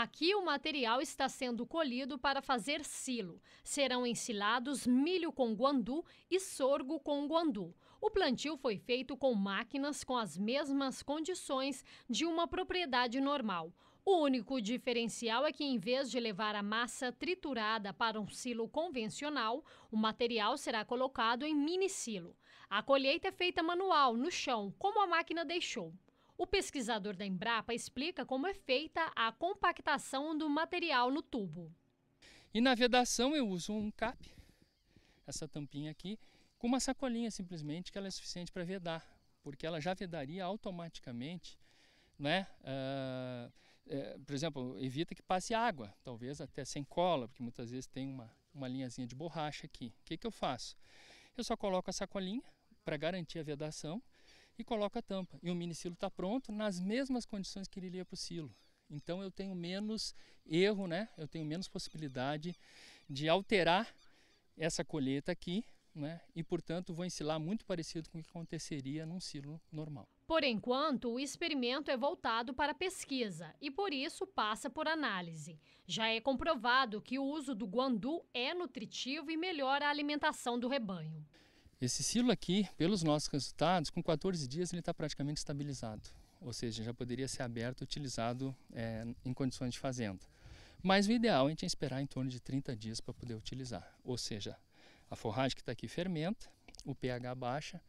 Aqui o material está sendo colhido para fazer silo. Serão ensilados milho com guandu e sorgo com guandu. O plantio foi feito com máquinas com as mesmas condições de uma propriedade normal. O único diferencial é que, em vez de levar a massa triturada para um silo convencional, o material será colocado em mini-silo. A colheita é feita manual, no chão, como a máquina deixou. O pesquisador da Embrapa explica como é feita a compactação do material no tubo. E na vedação eu uso um cap, essa tampinha aqui, com uma sacolinha simplesmente, que ela é suficiente para vedar, porque ela já vedaria automaticamente, né? Por exemplo, evita que passe água, talvez até sem cola, porque muitas vezes tem uma linhazinha de borracha aqui. O que eu faço? Eu só coloco a sacolinha para garantir a vedação e coloco a tampa. E o minicilo está pronto nas mesmas condições que ele iria para o silo. Então eu tenho menos erro, né? Eu tenho menos possibilidade de alterar essa colheita aqui, né? E, portanto, vou ensilar muito parecido com o que aconteceria num silo normal. Por enquanto, o experimento é voltado para a pesquisa e, por isso, passa por análise. Já é comprovado que o uso do guandu é nutritivo e melhora a alimentação do rebanho. Esse silo aqui, pelos nossos resultados, com 14 dias ele está praticamente estabilizado. Ou seja, já poderia ser aberto e utilizado em condições de fazenda. Mas o ideal é a gente esperar em torno de 30 dias para poder utilizar. Ou seja, a forragem que está aqui fermenta, o pH baixa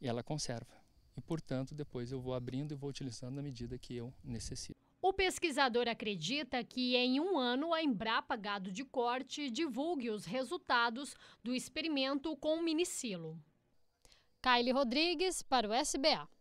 e ela conserva. E, portanto, depois eu vou abrindo e vou utilizando na medida que eu necessito. O pesquisador acredita que em um ano a Embrapa Gado de Corte divulgue os resultados do experimento com o minicilo. Kaile Rodrigues para o SBA.